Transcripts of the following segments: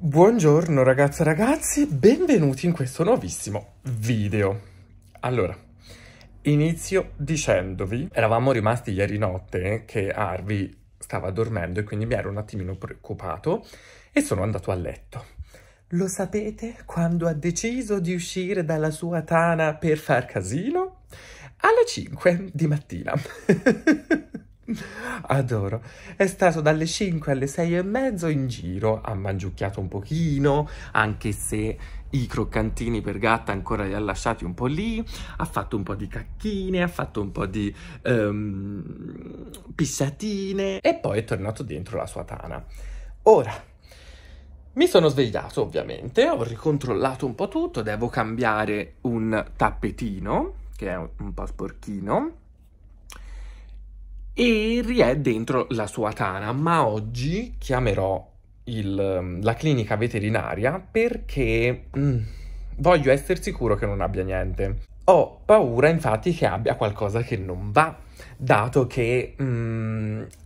Buongiorno ragazze e ragazzi, benvenuti in questo nuovissimo video. Allora, inizio dicendovi, eravamo rimasti ieri notte che Harvey stava dormendo e quindi mi ero un attimino preoccupato e sono andato a letto. Lo sapete quando ha deciso di uscire dalla sua tana per far casino? Alle 5 di mattina. Adoro, è stato dalle 5 alle 6 e mezzo in giro, ha mangiucchiato un pochino, anche se i croccantini per gatta ancora li ha lasciati un po' lì, ha fatto un po' di cacchine, ha fatto un po' di pisciatine e poi è tornato dentro la sua tana. Ora, mi sono svegliato ovviamente, ho ricontrollato un po' tutto, devo cambiare un tappetino che è un po' sporchino, e riè dentro la sua tana, ma oggi chiamerò la clinica veterinaria perché voglio essere sicuro che non abbia niente. Ho paura infatti che abbia qualcosa che non va, dato che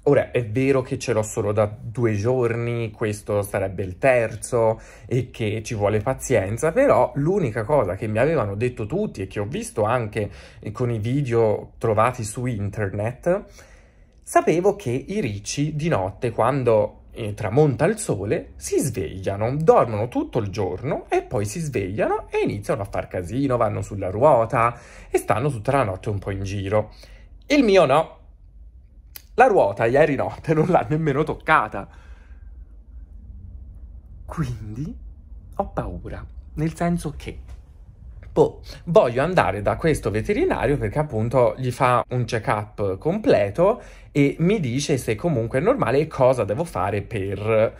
ora è vero che ce l'ho solo da 2 giorni, questo sarebbe il terzo e che ci vuole pazienza, però l'unica cosa che mi avevano detto tutti e che ho visto anche con i video trovati su internet, sapevo che i ricci di notte, quando tramonta il sole, si svegliano, dormono tutto il giorno e poi si svegliano e iniziano a far casino, vanno sulla ruota e stanno tutta la notte un po' in giro. Il mio no. La ruota ieri notte non l'ha nemmeno toccata. Quindi ho paura, nel senso che voglio andare da questo veterinario perché appunto gli fa un check-up completo e mi dice se comunque è normale e cosa devo fare per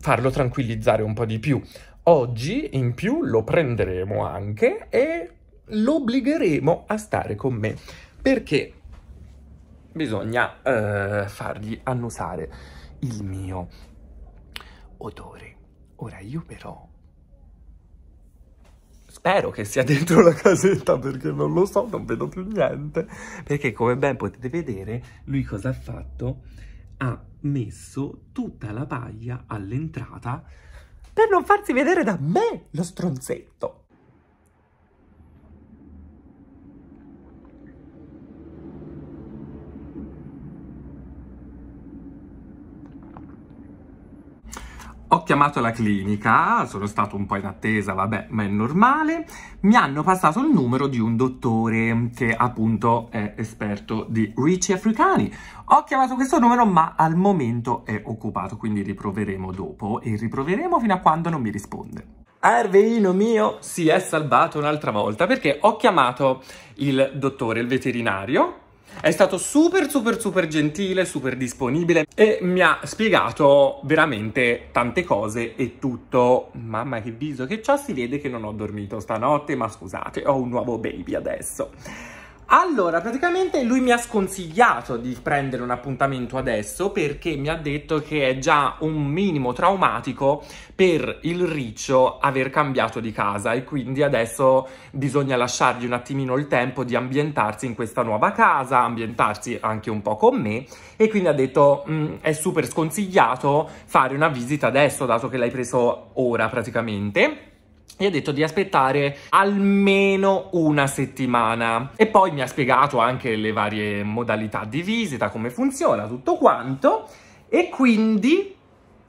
farlo tranquillizzare un po' di più. Oggi in più lo prenderemo anche e lo obbligheremo a stare con me perché bisogna fargli annusare il mio odore. Ora io però spero che sia dentro la casetta perché non lo so, non vedo più niente. Perché come ben potete vedere, lui cosa ha fatto? Ha messo tutta la paglia all'entrata per non farsi vedere da me, lo stronzetto. Ho chiamato la clinica, sono stato un po' in attesa, vabbè, ma è normale. Mi hanno passato il numero di un dottore che appunto è esperto di ricci africani. Ho chiamato questo numero ma al momento è occupato, quindi riproveremo dopo e riproveremo fino a quando non mi risponde. Harveyino mio si è salvato un'altra volta perché ho chiamato il dottore, il veterinario. È stato super gentile, super disponibile e mi ha spiegato veramente tante cose e tutto. Mamma che viso che c'ho, si vede che non ho dormito stanotte, ma scusate, ho un nuovo baby adesso. Allora, praticamente lui mi ha sconsigliato di prendere un appuntamento adesso perché mi ha detto che è già un minimo traumatico per il riccio aver cambiato di casa e quindi adesso bisogna lasciargli un attimino il tempo di ambientarsi in questa nuova casa, ambientarsi anche un po' con me, e quindi ha detto è super sconsigliato fare una visita adesso dato che l'hai preso ora praticamente. Gli ha detto di aspettare almeno una settimana e poi mi ha spiegato anche le varie modalità di visita, come funziona, tutto quanto, e quindi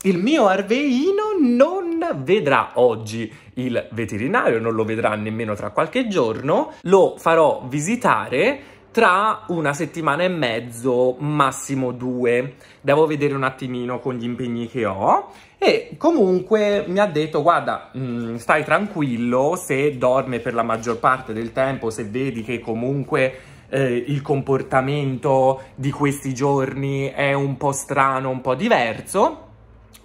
il mio Harveyino non vedrà oggi il veterinario, non lo vedrà nemmeno tra qualche giorno, lo farò visitare tra una settimana e mezzo, massimo 2. Devo vedere un attimino con gli impegni che ho e comunque mi ha detto guarda, stai tranquillo, se dorme per la maggior parte del tempo, se vedi che comunque il comportamento di questi giorni è un po' strano, un po' diverso,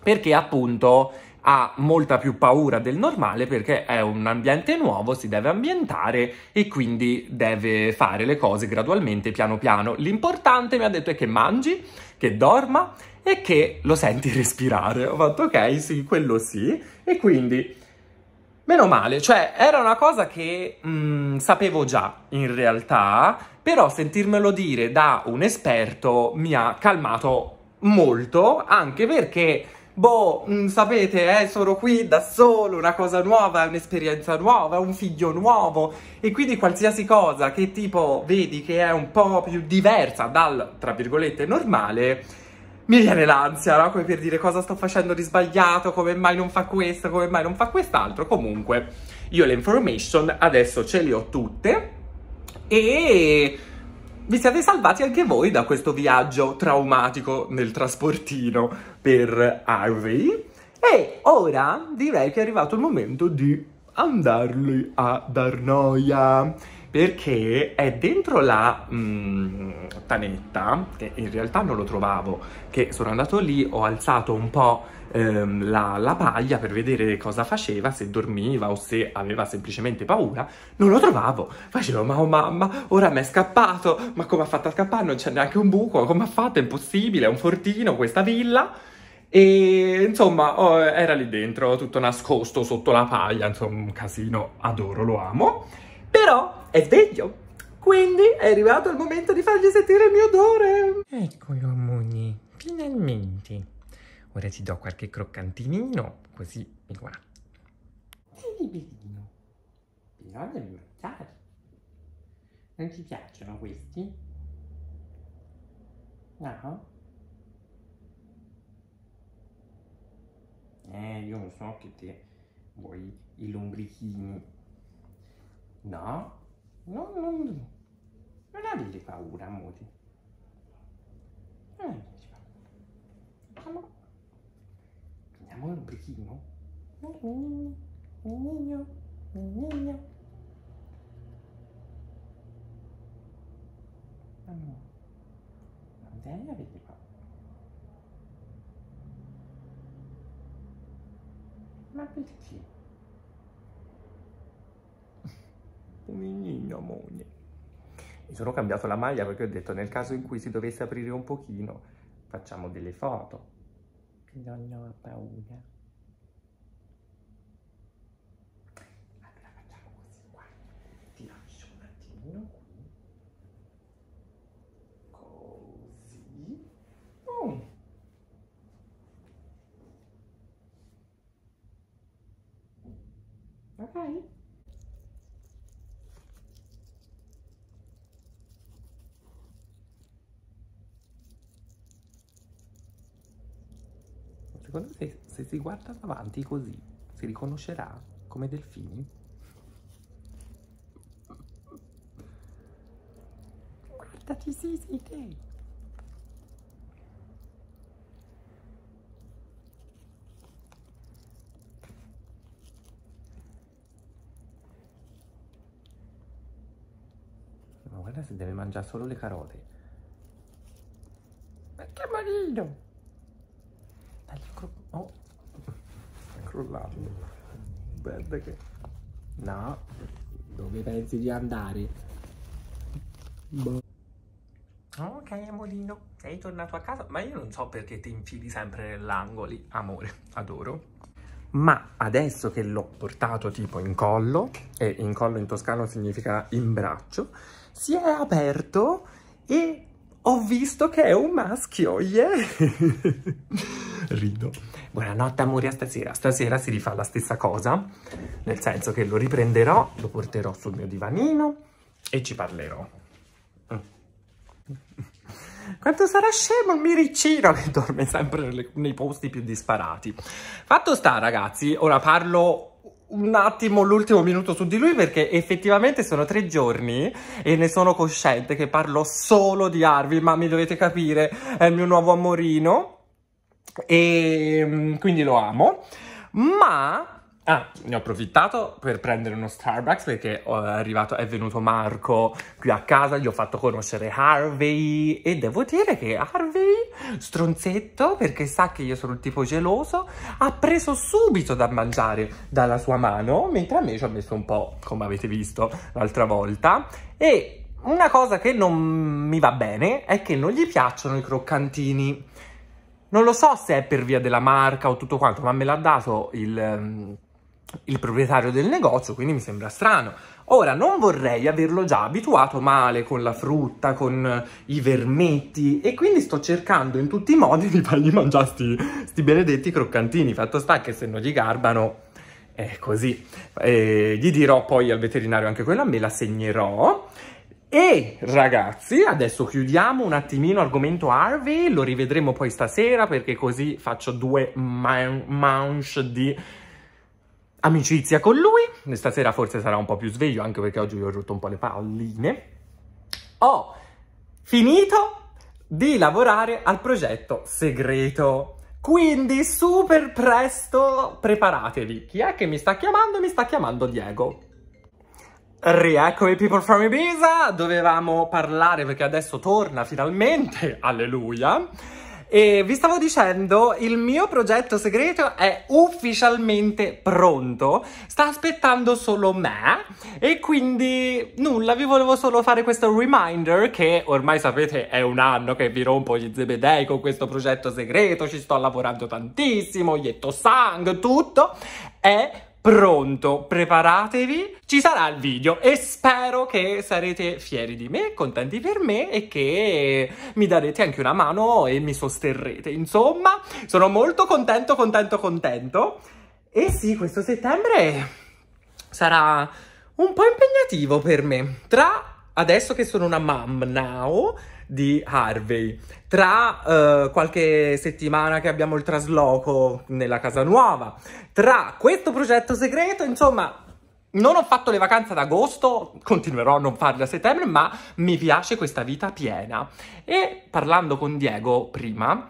perché appunto ha molta più paura del normale perché è un ambiente nuovo, si deve ambientare e quindi deve fare le cose gradualmente, piano piano. L'importante, mi ha detto, è che mangi, che dorma e che lo senti respirare. Ho fatto ok, sì, quello sì, e quindi meno male, cioè era una cosa che sapevo già in realtà, però sentirmelo dire da un esperto mi ha calmato molto, anche perché boh, sapete, sono qui da solo, una cosa nuova, un'esperienza nuova, un figlio nuovo, e quindi qualsiasi cosa che tipo vedi che è un po' più diversa dal, tra virgolette, normale, mi viene l'ansia, no? Come per dire cosa sto facendo di sbagliato, come mai non fa questo, come mai non fa quest'altro. Comunque, io le information adesso ce le ho tutte e vi siete salvati anche voi da questo viaggio traumatico nel trasportino per Harvey. E ora direi che è arrivato il momento di andarli a dar noia, perché è dentro la tanetta, che in realtà non lo trovavo, che sono andato lì, ho alzato un po' la paglia per vedere cosa faceva, se dormiva o se aveva semplicemente paura. Non lo trovavo, facevo ma oh mamma, ora mi è scappato, ma come ha fatto a scappare, non c'è neanche un buco, come ha fatto, è impossibile, è un fortino questa villa. E insomma era lì dentro tutto nascosto sotto la paglia, insomma un casino, adoro, lo amo, però è sveglio, quindi è arrivato il momento di fargli sentire il mio odore. Eccolo amore, finalmente. Ora ti do qualche croccantinino, così mi guarda. Sei liberino. Però devi mangiare. Non ti piacciono questi? No? Io non so che te vuoi i lombrichini. No? Non avete paura, amore. Non avete paura. Allora. Andiamo al lombrichino? Un niño. Amore, non devi avere paura. Ma perché? Un niño, amore. Mi sono cambiato la maglia perché ho detto nel caso in cui si dovesse aprire un pochino, facciamo delle foto. Non ho paura. Allora facciamo così, guarda. Ti lascio un attimino qui. Così. Ok? Secondo te, se si guarda davanti così, si riconoscerà come delfini? Guardati, sì, te! Ma guarda se deve mangiare solo le carote. Ma che marino! Oh, è crollato. Guarda che... No, dove pensi di andare? Ok, amorino, sei tornato a casa. Ma io non so perché ti infili sempre nell'angoli. Amore, adoro. Ma adesso che l'ho portato tipo in collo, e in collo in toscano significa in braccio, si è aperto e ho visto che è un maschio, yeah! Rido. Buonanotte amore, stasera si rifà la stessa cosa, nel senso che lo riprenderò, lo porterò sul mio divanino e ci parlerò. Quanto sarà scemo il miricino che dorme sempre nei posti più disparati. Fatto sta ragazzi, ora parlo un attimo, l'ultimo minuto su di lui, perché effettivamente sono 3 giorni e ne sono cosciente che parlo solo di Harvey, ma mi dovete capire, è il mio nuovo amorino. E quindi lo amo, ma ne ho approfittato per prendere uno Starbucks perché è venuto Marco qui a casa, gli ho fatto conoscere Harvey e devo dire che Harvey, stronzetto, perché sa che io sono il tipo geloso, ha preso subito da mangiare dalla sua mano, mentre a me ci ho messo un po', come avete visto l'altra volta. E una cosa che non mi va bene è che non gli piacciono i croccantini. Non lo so se è per via della marca o tutto quanto, ma me l'ha dato il proprietario del negozio, quindi mi sembra strano. Ora, non vorrei averlo già abituato male con la frutta, con i vermetti, e quindi sto cercando in tutti i modi di fargli mangiare sti benedetti croccantini. Fatto sta che se non gli garbano è così. Gli dirò poi al veterinario anche quella, me la segnerò. E ragazzi, adesso chiudiamo un attimino argomento Harvey, lo rivedremo poi stasera perché così faccio due manche di amicizia con lui. Stasera forse sarà un po' più sveglio, anche perché oggi gli ho rotto un po' le palline. Ho finito di lavorare al progetto segreto, quindi super presto preparatevi. Chi è che mi sta chiamando? Mi sta chiamando Diego. Rieccomi people from Ibiza, dovevamo parlare perché adesso torna finalmente, alleluia. E vi stavo dicendo, il mio progetto segreto è ufficialmente pronto, sta aspettando solo me, e quindi nulla, vi volevo solo fare questo reminder che ormai sapete è un anno che vi rompo gli zebedei con questo progetto segreto, ci sto lavorando tantissimo, yetto sang, tutto è pronto, preparatevi, ci sarà il video e spero che sarete fieri di me, contenti per me e che mi darete anche una mano e mi sosterrete. Insomma, sono molto contento. E sì, questo settembre sarà un po' impegnativo per me, tra adesso che sono una mom now di Harvey, tra qualche settimana che abbiamo il trasloco nella casa nuova, tra questo progetto segreto, insomma, non ho fatto le vacanze ad agosto, continuerò a non farle a settembre, ma mi piace questa vita piena. E parlando con Diego prima,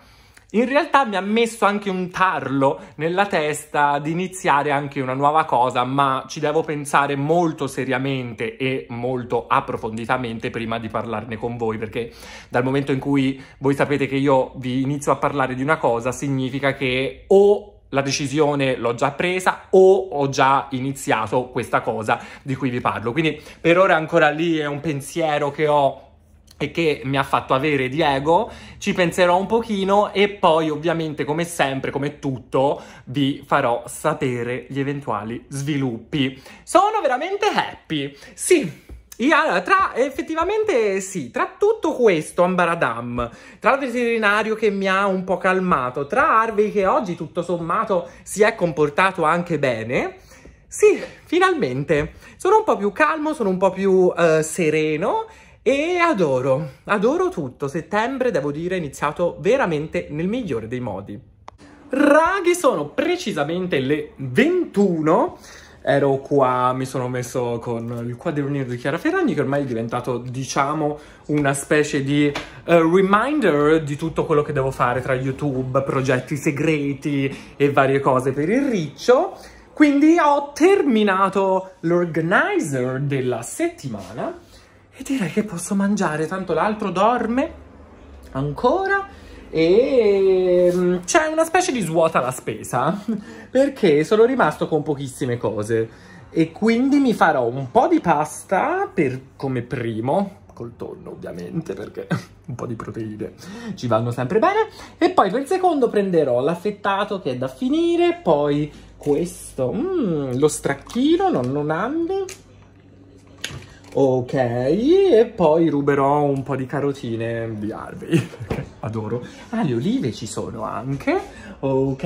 in realtà mi ha messo anche un tarlo nella testa di iniziare anche una nuova cosa, ma ci devo pensare molto seriamente e molto approfonditamente prima di parlarne con voi, perché dal momento in cui voi sapete che io vi inizio a parlare di una cosa, significa che o la decisione l'ho già presa o ho già iniziato questa cosa di cui vi parlo. Quindi per ora ancora lì è un pensiero che ho e che mi ha fatto avere Diego, ci penserò un pochino e poi ovviamente, come sempre, come tutto, vi farò sapere gli eventuali sviluppi. Sono veramente happy, sì. Effettivamente sì, tra tutto questo ambaradam, tra il veterinario che mi ha un po' calmato, tra Harvey che oggi tutto sommato si è comportato anche bene, sì, finalmente sono un po' più calmo, sono un po' più sereno. E adoro tutto. Settembre, devo dire, è iniziato veramente nel migliore dei modi. Raghi, sono precisamente le 21. Ero qua, mi sono messo con il quadernino di Chiara Ferragni, che ormai è diventato, diciamo, una specie di reminder di tutto quello che devo fare tra YouTube, progetti segreti e varie cose per il riccio. Quindi ho terminato l'organizer della settimana e direi che posso mangiare, tanto l'altro dorme ancora e c'è una specie di svuota la spesa perché sono rimasto con pochissime cose e quindi mi farò un po' di pasta per come primo, col tonno ovviamente, perché un po' di proteine ci vanno sempre bene, e poi per il secondo prenderò l'affettato che è da finire, poi questo, lo stracchino, nonno Nanni. Ok, e poi ruberò un po' di carotine di Harvey, perché adoro. Ah, le olive ci sono anche. Ok,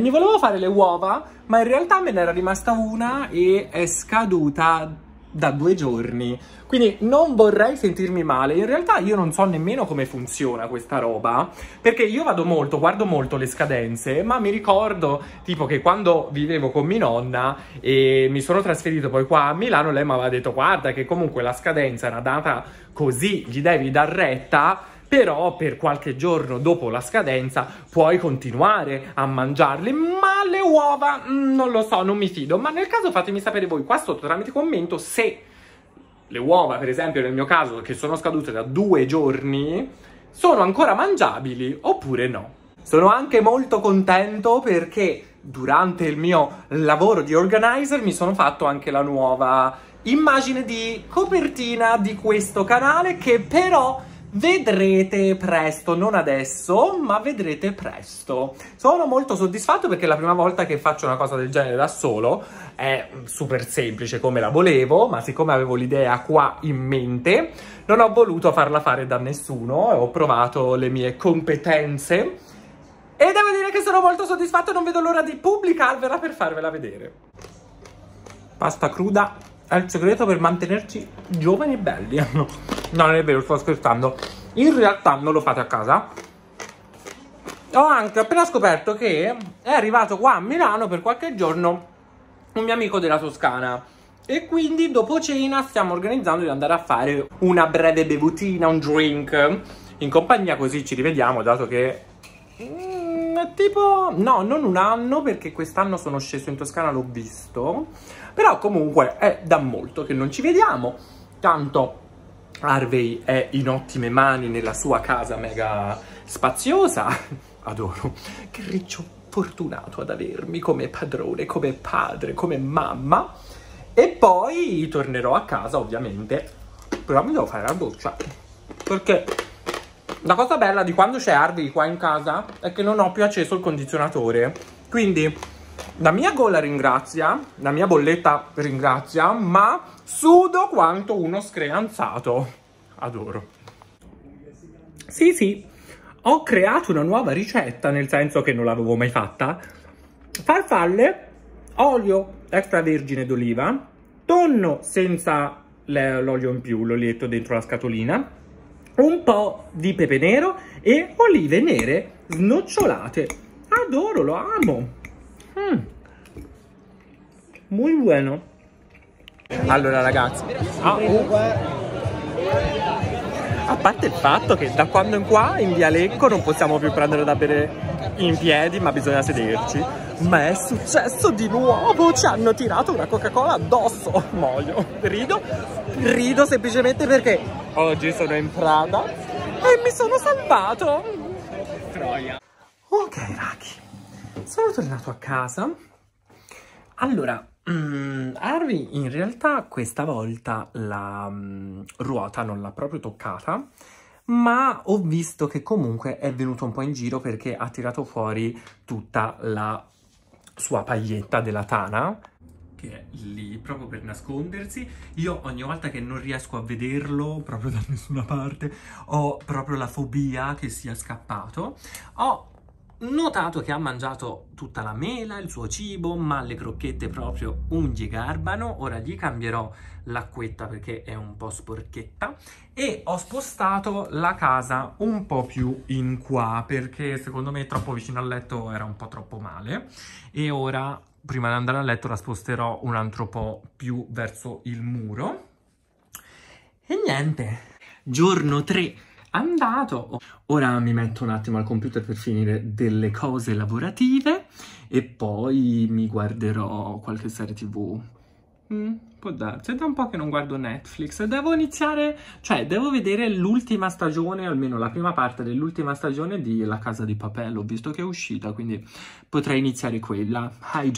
mi volevo fare le uova, ma in realtà me ne era rimasta una e è scaduta da 2 giorni. Quindi non vorrei sentirmi male. In realtà io non so nemmeno come funziona questa roba, perché io vado molto, guardo molto le scadenze, ma mi ricordo tipo che quando vivevo con mia nonna e mi sono trasferito poi qua a Milano, lei mi aveva detto guarda che comunque la scadenza era data così, gli devi dar retta, però per qualche giorno dopo la scadenza puoi continuare a mangiarle, ma le uova non lo so, non mi fido. Ma nel caso fatemi sapere voi qua sotto tramite commento se le uova, per esempio nel mio caso, che sono scadute da 2 giorni, sono ancora mangiabili oppure no. Sono anche molto contento perché durante il mio lavoro di organizer mi sono fatto anche la nuova immagine di copertina di questo canale, che però Vedrete presto, non adesso, ma vedrete presto. Sono molto soddisfatto perché è la prima volta che faccio una cosa del genere da solo. È super semplice come la volevo, ma siccome avevo l'idea qua in mente, non ho voluto farla fare da nessuno e ho provato le mie competenze. E devo dire che sono molto soddisfatto, non vedo l'ora di pubblicarvela per farvela vedere. Pasta cruda è il segreto per mantenerci giovani e belli. No, non è vero, sto scherzando. In realtà non lo fate a casa. Ho anche appena scoperto che è arrivato qua a Milano per qualche giorno un mio amico della Toscana. E quindi dopo cena stiamo organizzando di andare a fare una breve bevutina, un drink in compagnia, così ci rivediamo, dato che tipo, no, non un anno, perché quest'anno sono sceso in Toscana, l'ho visto. Però comunque è da molto che non ci vediamo. Tanto Harvey è in ottime mani nella sua casa mega spaziosa. Adoro. Che riccio fortunato ad avermi come padrone, come padre, come mamma. E poi tornerò a casa, ovviamente. Però mi devo fare la doccia. Perché la cosa bella di quando c'è Harvey qua in casa è che non ho più acceso il condizionatore. Quindi la mia gola ringrazia, la mia bolletta ringrazia, ma sudo quanto uno screanzato. Adoro. Sì, sì, ho creato una nuova ricetta, nel senso che non l'avevo mai fatta. Farfalle, olio extravergine d'oliva, tonno senza l'olio in più, l'olietto dentro la scatolina, un po' di pepe nero e olive nere snocciolate. Adoro, lo amo. Muy bueno. Allora ragazzi, a parte il fatto che da quando in qua in via Lecco non possiamo più prendere da bere in piedi, ma bisogna sederci, ma è successo di nuovo, ci hanno tirato una Coca-Cola addosso. Muoio, rido semplicemente perché oggi sono in Prada e mi sono salvato. Troia. Ok ragazzi, sono tornato a casa. Allora, Harvey in realtà questa volta la ruota non l'ha proprio toccata, ma ho visto che comunque è venuto un po' in giro perché ha tirato fuori tutta la sua paglietta della tana, che è lì proprio per nascondersi. Io ogni volta che non riesco a vederlo proprio da nessuna parte ho proprio la fobia che sia scappato. Ho notato che ha mangiato tutta la mela, il suo cibo, ma le crocchette proprio un gigarbano. Ora gli cambierò l'acquetta perché è un po' sporchetta, e ho spostato la casa un po' più in qua perché secondo me troppo vicino al letto era un po' troppo male, e ora prima di andare a letto la sposterò un altro po' più verso il muro. E niente, giorno 3 andato. Ora mi metto un attimo al computer per finire delle cose lavorative e poi mi guarderò qualche serie TV. Può darsi, è da un po' che non guardo Netflix. Devo iniziare, cioè devo vedere l'ultima stagione, o almeno la prima parte dell'ultima stagione di La Casa di Carta. Ho visto che è uscita, quindi potrei iniziare quella.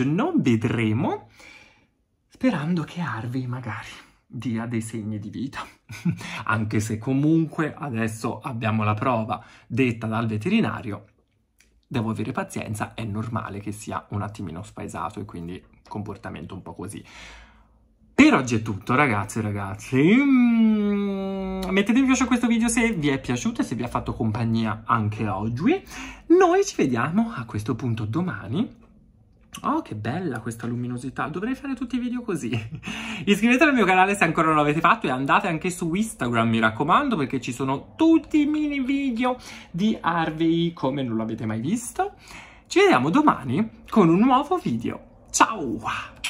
Non vedremo, sperando che Harvey magari dia dei segni di vita, anche se comunque adesso abbiamo la prova detta dal veterinario. Devo avere pazienza, è normale che sia un attimino spaesato e quindi comportamento un po' così. Per oggi è tutto ragazzi e ragazze. Mettete un piace a questo video se vi è piaciuto e se vi ha fatto compagnia anche oggi. Noi ci vediamo a questo punto domani. Oh, che bella questa luminosità, dovrei fare tutti i video così. Iscrivetevi al mio canale se ancora non l'avete fatto e andate anche su Instagram, mi raccomando, perché ci sono tutti i mini video di Harvey come non l'avete mai visto. Ci vediamo domani con un nuovo video. Ciao!